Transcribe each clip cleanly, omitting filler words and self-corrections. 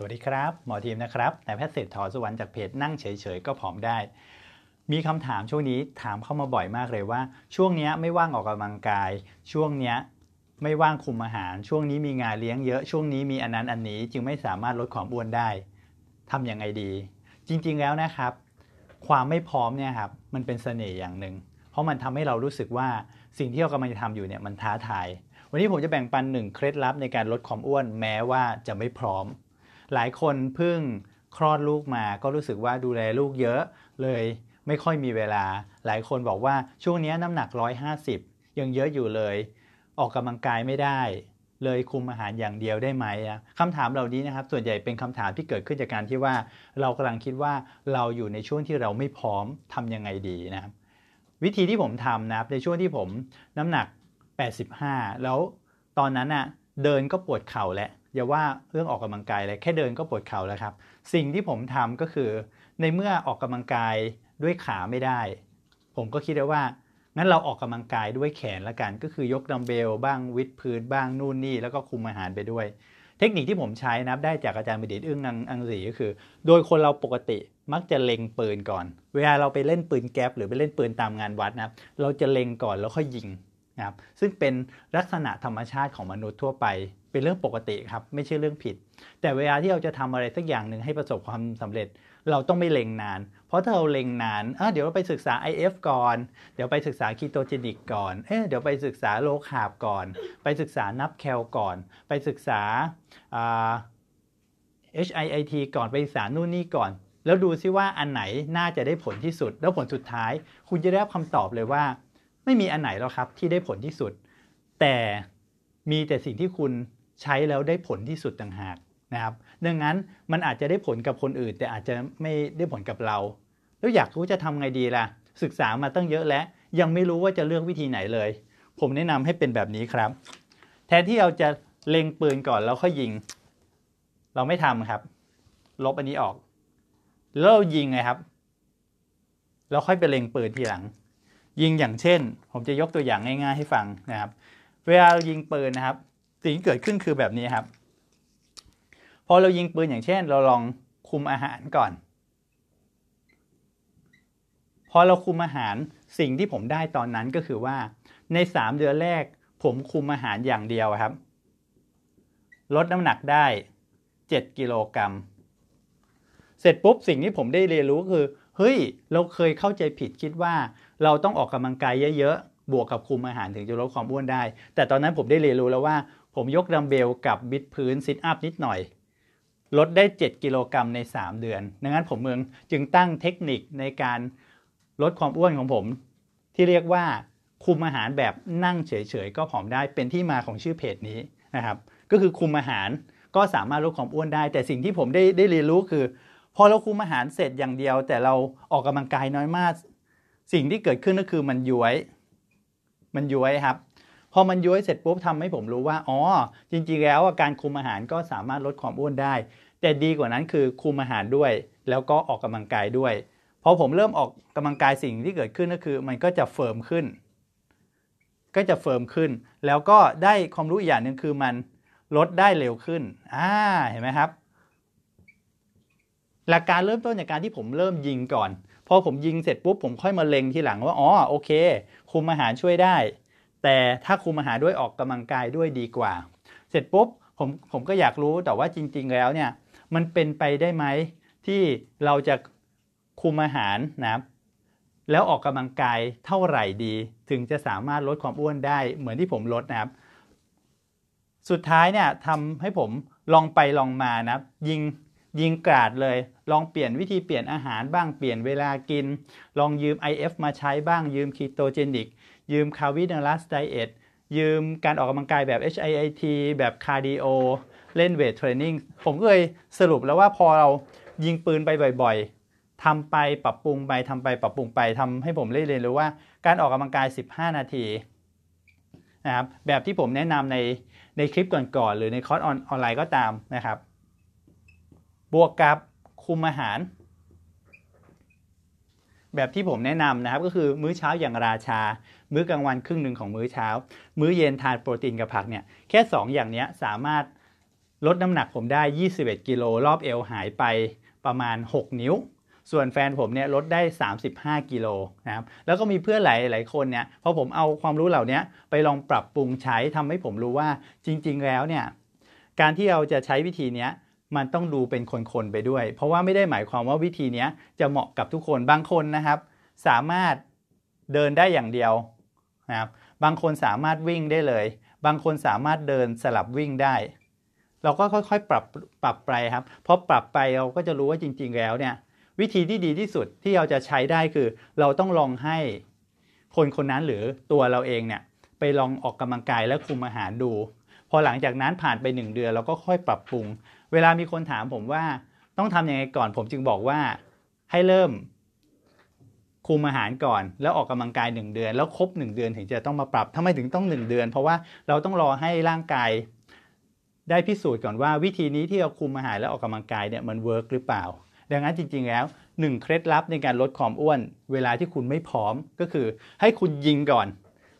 สวัสดีครับหมอทีมนะครับนายแพทย์เศรษฐ ถอสุวรรณจากเพจนั่งเฉยๆก็ผอมได้มีคำถามช่วงนี้ถามเข้ามาบ่อยมากเลยว่าช่วงนี้ไม่ว่างออกกำลังกายช่วงนี้ไม่ว่างคุมอาหารช่วงนี้มีงานเลี้ยงเยอะช่วงนี้มีอันนั้นอันนี้จึงไม่สามารถลดความอ้วนได้ทำยังไงดีจริงๆแล้วนะครับความไม่พร้อมเนี่ยครับมันเป็นเสน่ห์อย่างหนึ่งเพราะมันทำให้เรารู้สึกว่าสิ่งที่เรากำลังจะทำอยู่เนี่ยมันท้าทายวันนี้ผมจะแบ่งปัน1เคล็ดลับในการลดความอ้วนแม้ว่าจะไม่พร้อมหลายคนเพิ่งคลอดลูกมาก็รู้สึกว่าดูแลลูกเยอะเลยไม่ค่อยมีเวลาหลายคนบอกว่าช่วงนี้น้ำหนัก150ยังเยอะอยู่เลยออกกำลังกายไม่ได้เลยคุมอาหารอย่างเดียวได้ไหมคำถามเหล่านี้นะครับส่วนใหญ่เป็นคำถามที่เกิดขึ้นจากการที่ว่าเรากำลังคิดว่าเราอยู่ในช่วงที่เราไม่พร้อมทำยังไงดีนะครับวิธีที่ผมทำนะครับในช่วงที่ผมน้ำหนัก85แล้วตอนนั้นน่ะเดินก็ปวดเข่าแหละอย่าว่าเรื่องออกกำลังกายเลยแค่เดินก็ปวดเข่าแล้วครับสิ่งที่ผมทำก็คือในเมื่อออกกำลังกายด้วยขาไม่ได้ผมก็คิดได้ว่างั้นเราออกกำลังกายด้วยแขนละกันก็คือยกดัมเบลบ้างวิดพื้นบ้างนู่นนี่แล้วก็คุมอาหารไปด้วยเทคนิคที่ผมใช้นับได้จากอาจารย์ประดิษฐ์อึ้งอังสีก็คือโดยคนเราปกติมักจะเล็งปืนก่อนเวลาเราไปเล่นปืนแก๊ปหรือไปเล่นปืนตามงานวัดนะครับเราจะเล็งก่อนแล้วค่อยยิงนะครับซึ่งเป็นลักษณะธรรมชาติของมนุษย์ทั่วไปเป็นเรื่องปกติครับไม่ใช่เรื่องผิดแต่เวลาที่เราจะทำอะไรสักอย่างหนึ่งให้ประสบความสำเร็จเราต้องไม่เล็งนานเพราะถ้าเราเล็งนานเดี๋ยวเราไปศึกษา IF ก่อนเดี๋ยวไปศึกษาคีโตเจนิกก่อนเดี๋ยวไปศึกษาโลคาร์บก่อนไปศึกษานับแคลก่อนไปศึกษา HIIT ก่อนไปศึกษานู่นนี่ก่อนแล้วดูซิว่าอันไหนน่าจะได้ผลที่สุดแล้วผลสุดท้ายคุณจะได้รับคำตอบเลยว่าไม่มีอันไหนหรอกครับที่ได้ผลที่สุดแต่มีแต่สิ่งที่คุณใช้แล้วได้ผลที่สุดต่างหากนะครับดังนั้นมันอาจจะได้ผลกับคนอื่นแต่อาจจะไม่ได้ผลกับเราแล้วอยากรู้จะทำไงดีล่ะศึกษามาตั้งเยอะแล้วยังไม่รู้ว่าจะเลือกวิธีไหนเลยผมแนะนำให้เป็นแบบนี้ครับแทนที่เราจะเล็งปืนก่อนแล้วค่อยยิงเราไม่ทำครับลบอันนี้ออกแล้วเรายิงไงครับแล้วค่อยไปเล็งปืนทีหลังยิงอย่างเช่นผมจะยกตัวอย่างง่ายๆให้ฟังนะครับเวลาเรายิงปืนนะครับสิ่งที่เกิดขึ้นคือแบบนี้ครับพอเรายิงปืนอย่างเช่นเราลองคุมอาหารก่อนพอเราคุมอาหารสิ่งที่ผมได้ตอนนั้นก็คือว่าใน3เดือนแรกผมคุมอาหารอย่างเดียวครับลดน้ำหนักได้7กิโลกรัมเสร็จปุ๊บสิ่งที่ผมได้เรียนรู้คือเฮ้ยเราเคยเข้าใจผิดคิดว่าเราต้องออกกำลังกายเยอะๆบวกกับคุมอาหารถึงจะลดความอ้วนได้แต่ตอนนั้นผมได้เรียนรู้แล้วว่าผมยกดัมเบลกับบิดพื้นซิทอัพนิดหน่อยลดได้7กิโลกรัมใน3เดือนดังนั้นผมจึงตั้งเทคนิคในการลดความอ้วนของผมที่เรียกว่าคุมอาหารแบบนั่งเฉยๆก็ผอมได้เป็นที่มาของชื่อเพจนี้นะครับก็คือคุมอาหารก็สามารถลดความอ้วนได้แต่สิ่งที่ผมได้เรียนรู้คือพอเราคุมอาหารเสร็จอย่างเดียวแต่เราออกกำลังกายน้อยมากสิ่งที่เกิดขึ้นก็คือมันย้วยครับพอมันย้วยเสร็จปุ๊บทำให้ผมรู้ว่าอ๋อจริงๆแล้วการคุมอาหารก็สามารถลดความอ้วนได้แต่ดีกว่านั้นคือคุมอาหารด้วยแล้วก็ออกกำลังกายด้วยพอผมเริ่มออกกำลังกายสิ่งที่เกิดขึ้นก็คือมันก็จะเฟิร์มขึ้นแล้วก็ได้ความรู้อย่างหนึ่งคือมันลดได้เร็วขึ้นเห็นไหมครับหลักการเริ่มต้นจากการที่ผมเริ่มยิงก่อนพอผมยิงเสร็จปุ๊บผมค่อยมาเล็งทีหลังว่าอ๋อโอเคคุมอาหารช่วยได้แต่ถ้าคุมอาหารด้วยออกกำลังกายด้วยดีกว่าเสร็จปุ๊บผมก็อยากรู้แต่ว่าจริงๆแล้วเนี่ยมันเป็นไปได้ไหมที่เราจะคุมอาหารนะครับแล้วออกกำลังกายเท่าไหร่ดีถึงจะสามารถลดความอ้วนได้เหมือนที่ผมลดนะครับสุดท้ายเนี่ยทำให้ผมลองไปลองมานะครับยิงกราดเลยลองเปลี่ยนวิธีเปลี่ยนอาหารบ้างเปลี่ยนเวลากินลองยืม IF มาใช้บ้างยืมคีโตเจนิกยืมคาร์โบไฮเดรตไดเอทยืมการออกกำลังกายแบบ HIIT แบบคาร์ดิโอเล่นเวทเทรนนิ่งผมก็เลยสรุปแล้วว่าพอเรายิงปืนไปบ่อยๆทำไปปรับปรุงไปทำไปปรับปรุงไปทำให้ผมได้เรียนรู้ว่าการออกกำลังกาย15นาทีนะครับแบบที่ผมแนะนำในคลิปก่อนๆหรือในคอร์สออนไลน์ก็ตามนะครับบวกกับคุมอาหารแบบที่ผมแนะนำนะครับก็คือมื้อเช้าอย่างราชามื้อกลางวันครึ่งหนึ่งของมื้อเช้ามื้อเย็นทานโปรตีนกับผักเนี่ยแค่2 อย่างนี้สามารถ ลดน้ำหนักผมได้21กิโลรอบเอวหายไปประมาณ6นิ้วส่วนแฟนผมเนี่ยลดได้35กิโลนะครับแล้วก็มีเพื่อนหลายคนเนี่ยพอผมเอาความรู้เหล่านี้ไปลองปรับปรุงใช้ทำให้ผมรู้ว่าจริงๆแล้วเนี่ยการที่เราจะใช้วิธีนี้มันต้องดูเป็นคนๆไปด้วยเพราะว่าไม่ได้หมายความว่าวิธีนี้จะเหมาะกับทุกคนบางคนนะครับสามารถเดินได้อย่างเดียวนะครับบางคนสามารถวิ่งได้เลยบางคนสามารถเดินสลับวิ่งได้เราก็ค่อยๆปรับไปครับพอปรับไปเราก็จะรู้ว่าจริงๆแล้วเนี่ยวิธีที่ดีที่สุดที่เราจะใช้ได้คือเราต้องลองให้คนนั้นหรือตัวเราเองเนี่ยไปลองออกกำลังกายและคุมอาหารดูพอหลังจากนั้นผ่านไป1เดือนเราก็ค่อยปรับปรุงเวลามีคนถามผมว่าต้องทำยังไงก่อนผมจึงบอกว่าให้เริ่มคุมอาหารก่อนแล้วออกกำลังกาย1เดือนแล้วครบ1เดือนถึงจะต้องมาปรับทำไมถึงต้อง1เดือนเพราะว่าเราต้องรอให้ร่างกายได้พิสูจน์ก่อนว่าวิธีนี้ที่เราคุมอาหารและออกกำลังกายเนี่ยมันเวิร์กหรือเปล่าดังนั้นจริงๆแล้ว1เคล็ดลับในการลดความอ้วนเวลาที่คุณไม่พร้อมก็คือให้คุณยิงก่อน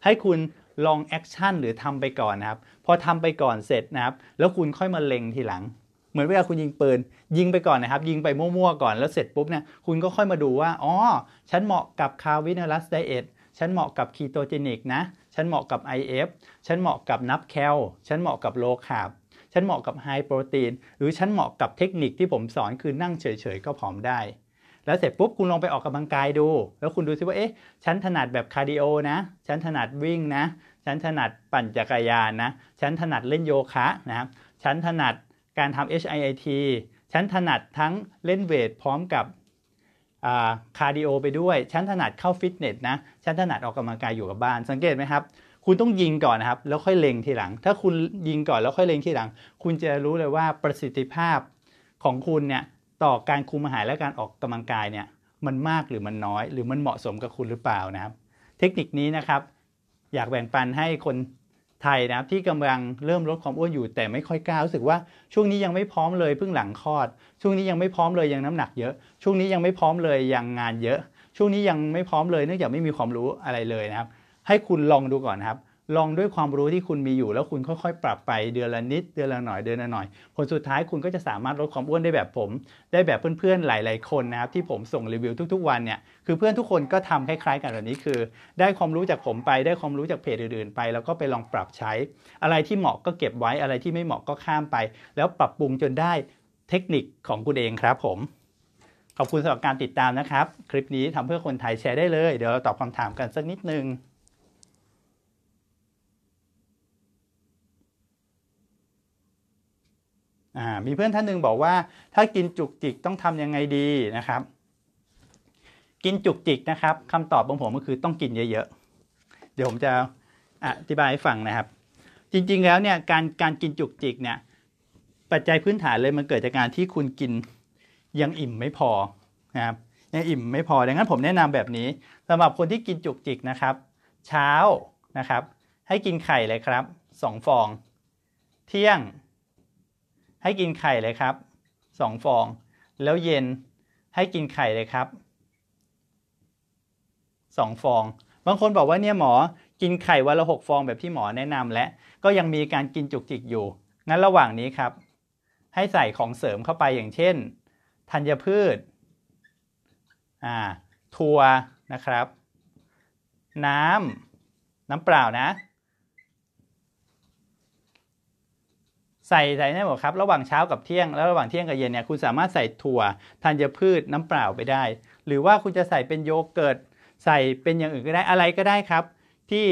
ให้คุณลองแอคชั่นหรือทำไปก่อนนะครับพอทำไปก่อนเสร็จนะครับแล้วคุณค่อยมาเล็งทีหลังเหมือนเวลาคุณยิงปืนยิงไปก่อนนะครับยิงไปมั่วๆก่อนแล้วเสร็จปุ๊บเนี่ยคุณก็ค่อยมาดูว่าอ๋อฉันเหมาะกับคาร์วินัลัสไดเอทฉันเหมาะกับคีโตเจนิกนะฉันเหมาะกับ IF ฉันเหมาะกับนับแคลฉันเหมาะกับโลคาร์บฉันเหมาะกับไฮโปรตีนหรือฉันเหมาะกับเทคนิคที่ผมสอนคือนั่งเฉยๆก็ผอมได้แล้วเสร็จปุ๊บคุณลองไปออกกำลังกายดูแล้วคุณดูซิว่าเอ๊ะฉันถนัดแบบคาร์ดิโอนะฉันถนัดวิ่งนะฉันถนัดปั่นจักรยานนะฉันถนัดเล่นโยคะนะครับฉันถนัดการทำ HIIT ฉันถนัดทั้งเล่นเวทพร้อมกับคาร์ดิโอไปด้วยฉันถนัดเข้าฟิตเนสนะฉันถนัดออกกำลังกายอยู่กับบ้านสังเกตไหมครับคุณต้องยิงก่อนนะครับแล้วค่อยเล็งทีหลังถ้าคุณยิงก่อนแล้วค่อยเล็งทีหลังคุณจะรู้เลยว่าประสิทธิภาพของคุณเนี่ยต่อการคุมอาหารและการออกกำลังกายเนี่ยมันมากหรือมันน้อยหรือมันเหมาะสมกับคุณหรือเปล่านะครับเทคนิคนี้นะครับอยากแบ่งปันให้คนไทยนะครับที่กำลังเริ่มลดความอ้วนอยู่แต่ไม่ค่อยกล้ารู้สึกว่าช่วงนี้ยังไม่พร้อมเลยเพิ่งหลังคลอดช่วงนี้ยังไม่พร้อมเลยยังน้ำหนักเยอะช่วงนี้ยังไม่พร้อมเลยยังงานเยอะช่วงนี้ยังไม่พร้อมเลยเนื่องจากไม่มีความรู้อะไรเลยนะครับให้คุณลองดูก่อนครับลองด้วยความรู้ที่คุณมีอยู่แล้วคุณค่อยๆปรับไปเดือนละนิดเดือนละหน่อยเดือนละหน่อยผลสุดท้ายคุณก็จะสามารถลดความอ้วนได้แบบผมได้แบบเพื่อนๆหลายๆคนนะครับที่ผมส่งรีวิวทุกๆวันเนี่ยคือเพื่อนทุกคนก็ทำคล้ายๆกันแบบนี้คือได้ความรู้จากผมไปได้ความรู้จากเพจอื่นๆไปแล้วก็ไปลองปรับใช้อะไรที่เหมาะก็เก็บไว้อะไรที่ไม่เหมาะก็ข้ามไปแล้วปรับปรุงจนได้เทคนิคของคุณเองครับผมขอบคุณสำหรับการติดตามนะครับคลิปนี้ทำเพื่อคนไทยแชร์ได้เลยเดี๋ยวเราตอบคำถามกันสักนิดนึงมีเพื่อนท่านหนึ่งบอกว่าถ้ากินจุกจิกต้องทำยังไงดีนะครับกินจุกจิกนะครับคำตอบของผมก็คือต้องกินเยอะๆเดี๋ยวผมจะอธิบายให้ฟังนะครับจริงๆแล้วเนี่ยการกินจุกจิกเนี่ยปัจจัยพื้นฐานเลยมันเกิดจากการที่คุณกินยังอิ่มไม่พอนะครับยังอิ่มไม่พอดังนั้นผมแนะนำแบบนี้สำหรับคนที่กินจุกจิกนะครับเช้านะครับให้กินไข่เลยครับ2ฟองเที่ยงให้กินไข่เลยครับ2ฟองแล้วเย็นให้กินไข่เลยครับ2ฟองบางคนบอกว่าเนี่ยหมอกินไข่วันละ6ฟองแบบที่หมอแนะนำและก็ยังมีการกินจุกจิกอยู่งั้นระหว่างนี้ครับให้ใส่ของเสริมเข้าไปอย่างเช่นธัญพืชถั่วนะครับน้ำเปล่านะใส่ได้หมดครับระหว่างเช้ากับเที่ยงแล้วระหว่างเที่ยงกับเย็นเนี่ยคุณสามารถใส่ถั่วธัญพืชน้ำเปล่าไปได้หรือว่าคุณจะใส่เป็นโยเกิร์ตใส่เป็นอย่างอื่นก็ได้อะไรก็ได้ครับที่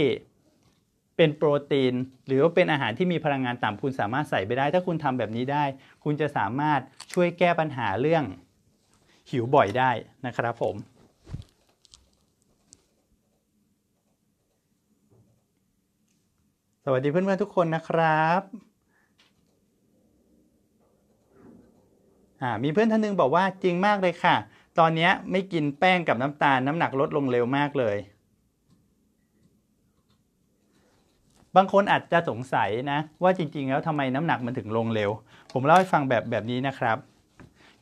เป็นโปรตีนหรือว่าเป็นอาหารที่มีพลังงานต่ำคุณสามารถใส่ไปได้ถ้าคุณทำแบบนี้ได้คุณจะสามารถช่วยแก้ปัญหาเรื่องหิวบ่อยได้นะครับผมสวัสดีเพื่อนๆทุกคนนะครับมีเพื่อนท่านนึงบอกว่าจริงมากเลยค่ะตอนนี้ไม่กินแป้งกับน้ำตาลน้ำหนักลดลงเร็วมากเลยบางคนอาจจะสงสัยนะว่าจริงๆแล้วทำไมน้ำหนักมันถึงลงเร็วผมเล่าให้ฟังแบบนี้นะครับ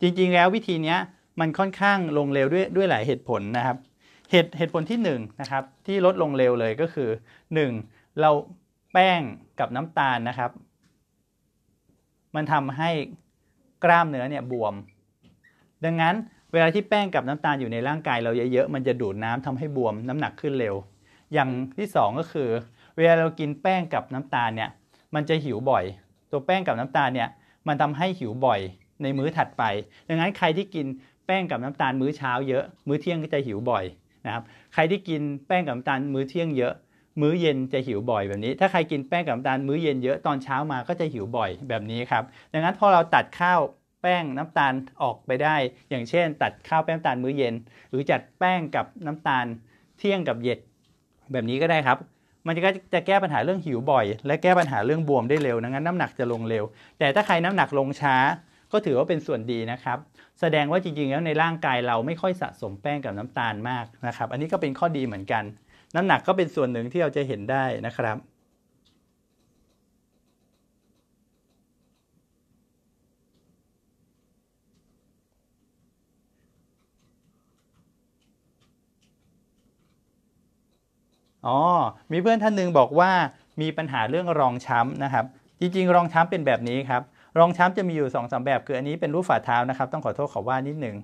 จริงๆแล้ววิธีนี้มันค่อนข้างลงเร็วด้วยหลายเหตุผลนะครับเหตุผลที่1นะครับที่ลดลงเร็วเลยก็คือ1เราแป้งกับน้ำตาลนะครับ มันทำให้กล้ามเนื้อเนี่ยบวมดังนั้นเวลาที่แป้งกับน้ำตาลอยู่ในร่างกายเราเยอะๆมันจะดูดน้ำทำให้บวมน้ำหนักขึ้นเร็วอย่างที่สองก็คือเวลาเรากินแป้งกับน้ำตาลเนี่ยมันจะหิวบ่อยตัวแป้งกับน้ำตาลเนี่ยมันทำให้หิวบ่อยในมื้อถัดไปดังนั้นใครที่กินแป้งกับน้ำตาลมื้อเช้าเยอะมื้อเที่ยงก็จะหิวบ่อยนะครับใครที่กินแป้งกับน้ำตาลมื้อเที่ยงเยอะมื้อเย็นจะหิวบ่อยแบบนี้ถ้าใครกินแป้งกับน้ำตาลมื้อเย็นเยอะตอนเช้ามาก็จะหิวบ่อยแบบนี้ครับดังนั้นพอเราตัดข้าวแป้งน้ำตาลออกไปได้อย่างเช่นตัดข้าวแป้งน้ำตาลมื้อเย็นหรือจัดแป้งกับน้ำตาลเที่ยงกับเย็นแบบนี้ก็ได้ครับมันก็จะแก้ปัญหาเรื่องหิวบ่อยและแก้ปัญหาเรื่องบวมได้เร็วดังนั้นน้ำหนักจะลงเร็วแต่ถ้าใครน้ำหนักลงช้าก็ถือว่าเป็นส่วนดีนะครับแสดงว่าจริงๆแล้วในร่างกายเราไม่ค่อยสะสมแป้งกับน้ำตาลมากนะครับอันนี้ก็เป็นข้อดีเหมือนกันน้ำหนักก็เป็นส่วนหนึ่งที่เราจะเห็นได้นะครับมีเพื่อนท่านหนึ่งบอกว่ามีปัญหาเรื่องรองช้ำนะครับจริงๆรองช้ำเป็นแบบนี้ครับรองช้ำจะมีอยู่ 2-3 แบบคืออันนี้เป็นรูปฝ่าเท้านะครับต้องขอโทษขอว่านิดหนึ่ง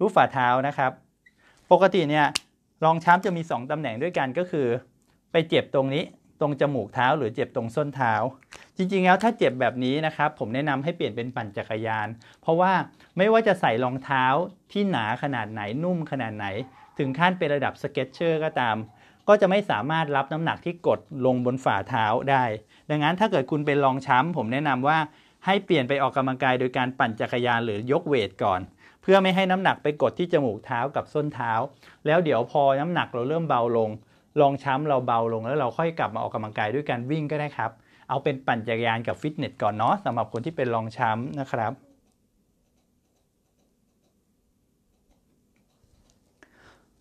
รูปฝ่าเท้านะครับปกติเนี่ยรองช้ำจะมี2ตำแหน่งด้วยกันก็คือไปเจ็บตรงนี้ตรงจมูกเท้าหรือเจ็บตรงส้นเท้าจริงๆแล้วถ้าเจ็บแบบนี้นะครับผมแนะนำให้เปลี่ยนเป็นปั่นจักรยานเพราะว่าไม่ว่าจะใส่รองเท้าที่หนาขนาดไหนนุ่มขนาดไหนถึงขั้นเป็นระดับสเก็ตเชอร์ก็ตามก็จะไม่สามารถรับน้ำหนักที่กดลงบนฝ่าเท้าได้ดังนั้นถ้าเกิดคุณเป็นรองช้ำผมแนะนำว่าให้เปลี่ยนไปออกกำลังกายโดยการปั่นจักรยานหรือยกเวทก่อนเพื่อไม่ให้น้ำหนักไปกดที่จมูกเท้ากับส้นเท้าแล้วเดี๋ยวพอน้ำหนักเราเริ่มเบาลงรองช้ำเราเบาลงแล้วเราค่อยกลับมาออกกำลังกายด้วยการวิ่งก็ได้ครับเอาเป็นปั่นจักรยานกับฟิตเนสก่อนเนาะสำหรับคนที่เป็นรองช้ำนะครับ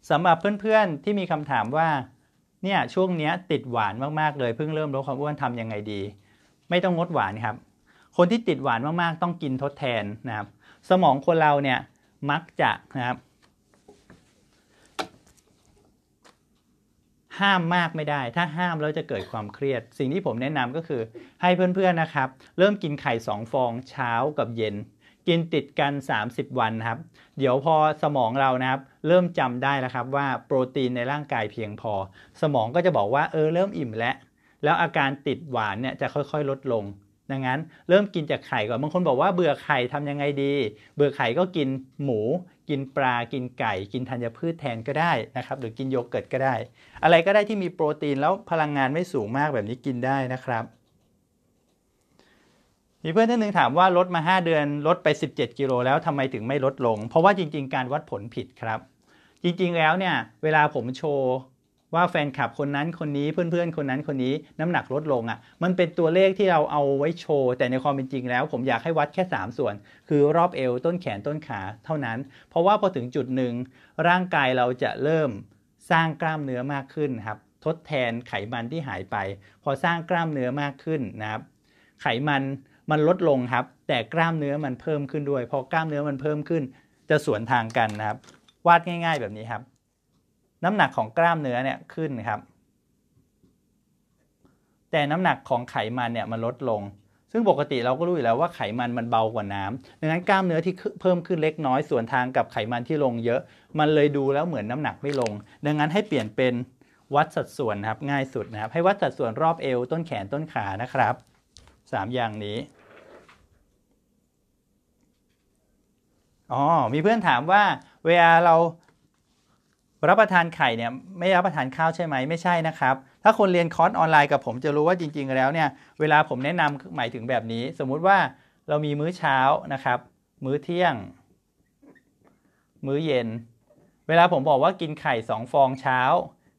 สำหรับเพื่อนๆที่มีคำถามว่าเนี่ยช่วงเนี้ยติดหวานมากๆเลยเพิ่งเริ่มลดความอ้วนทำยังไงดีไม่ต้องงดหวานครับคนที่ติดหวานมากๆต้องกินทดแทนนะครับสมองคนเราเนี่ยมักจะนะครับห้ามมากไม่ได้ถ้าห้ามแล้วจะเกิดความเครียดสิ่งที่ผมแนะนำก็คือให้เพื่อนๆนะครับเริ่มกินไข่2ฟองเช้ากับเย็นกินติดกัน30วันครับเดี๋ยวพอสมองเรานะครับเริ่มจำได้แล้วครับว่าโปรตีนในร่างกายเพียงพอสมองก็จะบอกว่าเริ่มอิ่มแล้วอาการติดหวานเนี่ยจะค่อยๆลดลงดังนั้นเริ่มกินจากไข่ก่อนบางคนบอกว่าเบื่อไข่ทำยังไงดีเบื่อไข่ก็กินหมูกินปลากินไก่กินธัญพืชแทนก็ได้นะครับหรือกินโยเกิร์ตก็ได้อะไรก็ได้ที่มีโปรตีนแล้วพลังงานไม่สูงมากแบบนี้กินได้นะครับมีเพื่อนท่านหนึ่งถามว่าลดมา5เดือนลดไป17กิโลแล้วทำไมถึงไม่ลดลงเพราะว่าจริงๆการวัดผลผิดครับจริงๆแล้วเนี่ยเวลาผมโชว์ว่าแฟนคลับคนนั้นคนนี้เพื่อนๆคนนั้นคนนี้น้ำหนักลดลงอ่ะมันเป็นตัวเลขที่เราเอาไว้โชว์แต่ในความเป็นจริงแล้วผมอยากให้วัดแค่3ส่วนคือรอบเอวต้นแขนต้นขาเท่านั้นเพราะว่าพอถึงจุดหนึ่งร่างกายเราจะเริ่มสร้างกล้ามเนื้อมากขึ้นครับทดแทนไขมันที่หายไปพอสร้างกล้ามเนื้อมากขึ้นนะครับไขมันลดลงครับแต่กล้ามเนื้อมันเพิ่มขึ้นด้วยพอกล้ามเนื้อมันเพิ่มขึ้นจะสวนทางกันนะครับวาดง่ายๆแบบนี้ครับน้ำหนักของกล้ามเนื้อเนี่ยขึ้นครับแต่น้ำหนักของไขมันเนี่ยมันลดลงซึ่งปกติเราก็รู้อยู่แล้วว่าไขมันมันเบากว่าน้ำดังนั้นกล้ามเนื้อที่เพิ่มขึ้นเล็กน้อยส่วนทางกับไขมันที่ลงเยอะมันเลยดูแล้วเหมือนน้ำหนักไม่ลงดังนั้นให้เปลี่ยนเป็นวัดสัดส่วนครับง่ายสุดนะครับให้วัดสัดส่วนรอบเอวต้นแขนต้นขานะครับ3อย่างนี้มีเพื่อนถามว่าเวลาเรารับประทานไข่เนี่ยไม่รับประทานข้าวใช่ไหมไม่ใช่นะครับถ้าคนเรียนคอร์สออนไลน์กับผมจะรู้ว่าจริงๆแล้วเนี่ยเวลาผมแนะนำหมายถึงแบบนี้สมมุติว่าเรามีมื้อเช้านะครับมื้อเที่ยงมื้อเย็นเวลาผมบอกว่ากินไข่2ฟองเช้า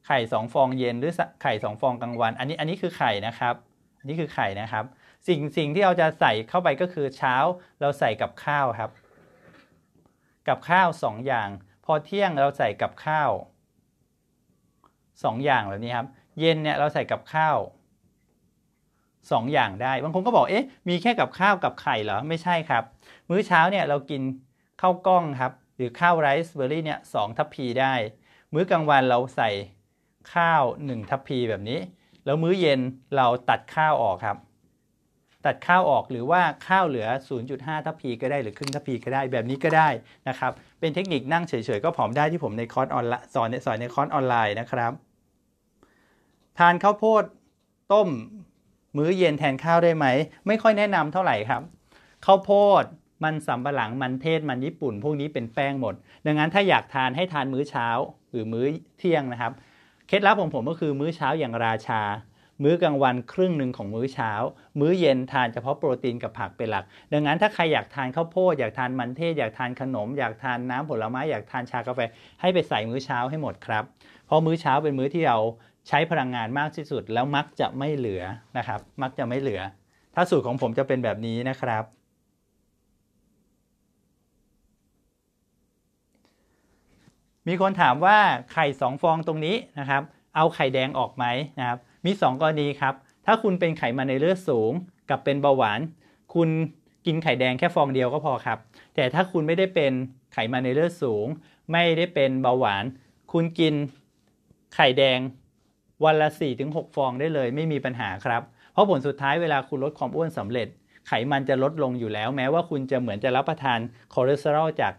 ไข่2ฟองเย็นหรือไข่2ฟองกลางวันอันนี้คือไข่นะครับนี่คือไข่นะครับสิ่งที่เราจะใส่เข้าไปก็คือเช้าเราใส่กับข้าวครับกับข้าว2อย่างพอเที่ยงเราใส่กับข้าว2อย่างแบบนี้ครับเย็นเนี่ยเราใส่กับข้าว2อย่างได้บางคนก็บอกมีแค่กับข้าวกับไข่เหรอไม่ใช่ครับมื้อเช้าเนี่ยเรากินข้าวกล้องครับหรือข้าวไรซ์เบอร์รี่เนี่ย2 ทัพพีได้มื้อกลางวันเราใส่ข้าว1 ทัพพีแบบนี้แล้วมื้อเย็นเราตัดข้าวออกครับ ตัดข้าวออกหรือว่าข้าวเหลือ 0.5 ทัพพีก็ได้หรือครึ่งทัพพีก็ได้แบบนี้ก็ได้นะครับเป็นเทคนิคนั่งเฉยๆก็ผอมได้ที่ผมในคอร์สออนไลน์สอนในคอร์สออนไลน์นะครับทานข้าวโพดต้มมื้อเย็นแทนข้าวได้ไหมไม่ค่อยแนะนำเท่าไหร่ครับข้าวโพดมันสำปะหลังมันเทศมันญี่ปุ่นพวกนี้เป็นแป้งหมดดังนั้นถ้าอยากทานให้ทานมื้อเช้าหรือมื้อเที่ยงนะครับเคล็ดลับของผมก็คือมื้อเช้าอย่างราชามื้อกลางวันครึ่งหนึ่งของมื้อเช้ามื้อเย็นทานเฉพาะโปรตีนกับผักเป็นหลักดังนั้นถ้าใครอยากทานข้าวโพดอยากทานมันเทศอยากทานขนมอยากทานน้ำผลไม้อยากทานชากาแฟให้ไปใส่มื้อเช้าให้หมดครับเพราะมื้อเช้าเป็นมื้อที่เราใช้พลังงานมากที่สุดแล้วมักจะไม่เหลือนะครับมักจะไม่เหลือถ้าสูตรของผมจะเป็นแบบนี้นะครับมีคนถามว่าไข่2ฟองตรงนี้นะครับเอาไข่แดงออกไหมนะครับมี2กรณีครับถ้าคุณเป็นไขมันในเลือดสูงกับเป็นเบาหวานคุณกินไข่แดงแค่ฟองเดียวก็พอครับแต่ถ้าคุณไม่ได้เป็นไขมันในเลือดสูงไม่ได้เป็นเบาหวานคุณกินไข่แดงวันละ 4-6 ฟองได้เลยไม่มีปัญหาครับเพราะผลสุดท้ายเวลาคุณลดความอ้วนสำเร็จไขมันจะลดลงอยู่แล้วแม้ว่าคุณจะเหมือนจะรับประทานคอเลสเตอรอลจาก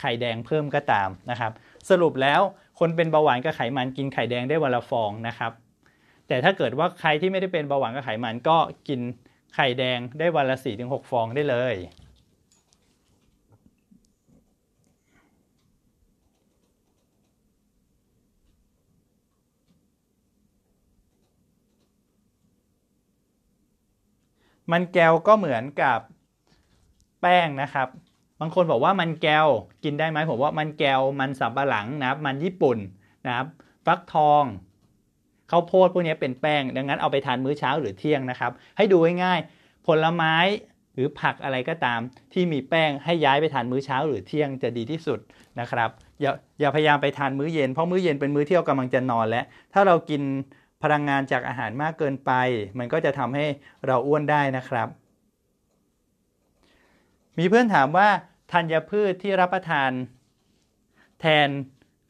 ไข่แดงเพิ่มก็ตามนะครับสรุปแล้วคนเป็นเบาหวานกับไขมันกินไข่แดงได้วันละฟองนะครับแต่ถ้าเกิดว่าใครที่ไม่ได้เป็นเบาหวานกับไขมันก็กินไข่แดงได้วันละ 4-6 ฟองได้เลยมันแก้วก็เหมือนกับแป้งนะครับบางคนบอกว่ามันแก้วกินได้ไหมผมว่ามันแก้วมันสับปะหลังนะครับมันญี่ปุ่นนะครับฟักทองข้าวโพดพวกนี้เป็นแป้งดังนั้นเอาไปทานมื้อเช้าหรือเที่ยงนะครับให้ดูง่ายๆผลไม้หรือผักอะไรก็ตามที่มีแป้งให้ย้ายไปทานมื้อเช้าหรือเที่ยงจะดีที่สุดนะครับอย่าพยายามไปทานมื้อเย็นเพราะมื้อเย็นเป็นมื้อที่เรากำลังจะนอนและถ้าเรากินพลังงานจากอาหารมากเกินไปมันก็จะทำให้เราอ้วนได้นะครับมีเพื่อนถามว่าธัญพืชที่รับประทานแทน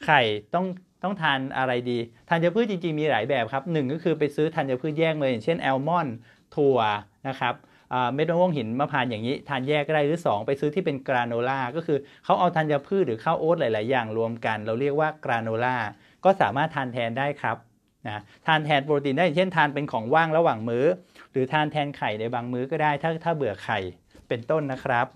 ไข่ต้องทานอะไรดีธัญพืชจริงๆมีหลายแบบครับหนึ่งก็คือไปซื้อธัญพืชแยกเลยอย่างเช่นแอลมอนด์ถั่วนะครับเม็ดมะม่วงหินมะพร้าวอย่างนี้ทานแยกก็ได้หรือ2ไปซื้อที่เป็นกราโนล่าก็คือเขาเอาธัญพืชหรือข้าวโอ๊ตหลายๆอย่างรวมกันเราเรียกว่ากราโนล่าก็สามารถทานแทนได้ครับนะทานแทนโปรตีนได้เช่นทานเป็นของว่างระหว่างมื้อหรือทานแทนไข่ในบางมื้อก็ได้ถ้าเบื่อไข่เป็นต้นนะครับ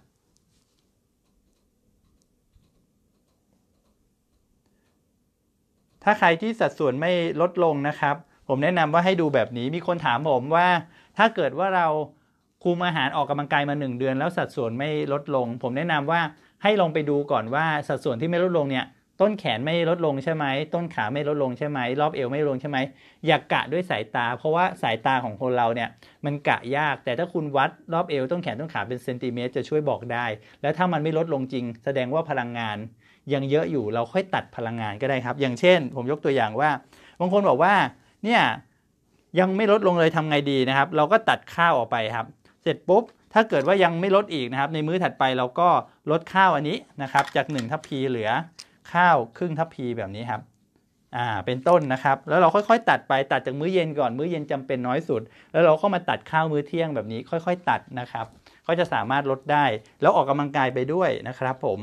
ถ้าใครที่สัดส่วนไม่ลดลงนะครับผมแนะนำว่าให้ดูแบบนี้มีคนถามผมว่าถ้าเกิดว่าเราคุมอาหารออกกำลังกายมา1เดือนแล้วสัดส่วนไม่ลดลงผมแนะนำว่าให้ลองไปดูก่อนว่าสัดส่วนที่ไม่ลดลงเนี่ยต้นแขนไม่ลดลงใช่ไหมต้นขาไม่ลดลงใช่ไหมรอบเอวไม่ลดลงใช่ไหมอย่ากะด้วยสายตาเพราะว่าสายตาของคนเราเนี่ยมันกะยากแต่ถ้าคุณวัดรอบเอวต้นแขนต้นขาเป็นเซนติเมตรจะช่วยบอกได้แล้วถ้ามันไม่ลดลงจริงแสดงว่าพลังงานยังเยอะอยู่เราค่อยตัดพลังงานก็ได้ครับอย่างเช่นผมยกตัวอย่างว่าบางคนบอกว่าเนี่ยยังไม่ลดลงเลยทำไงดีนะครับเราก็ตัดข้าวออกไปครับเสร็จปุ๊บถ้าเกิดว่ายังไม่ลดอีกนะครับในมื้อถัดไปเราก็ลดข้าวอันนี้นะครับจาก1ทัพพีเหลือข้าวครึ่งทัพพีแบบนี้ครับเป็นต้นนะครับแล้วเราค่อยๆตัดไปตัดจากมื้อเย็นก่อนมื้อเย็นจำเป็นน้อยสุดแล้วเราก็มาตัดข้าวมื้อเที่ยงแบบนี้ค่อยๆตัดนะครับก็จะสามารถลดได้แล้วออกกำลังกายไปด้วยนะครับผม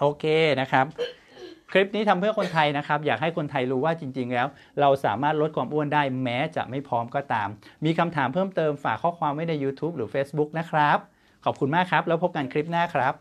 โอเคนะครับคลิปนี้ทำเพื่อคนไทยนะครับอยากให้คนไทยรู้ว่าจริงๆแล้วเราสามารถลดความอ้วนได้แม้จะไม่พร้อมก็ตามมีคำถามเพิ่มเติมฝากข้อความไว้ใน YouTube หรือ Facebook นะครับขอบคุณมากครับแล้วพบกันคลิปหน้าครับ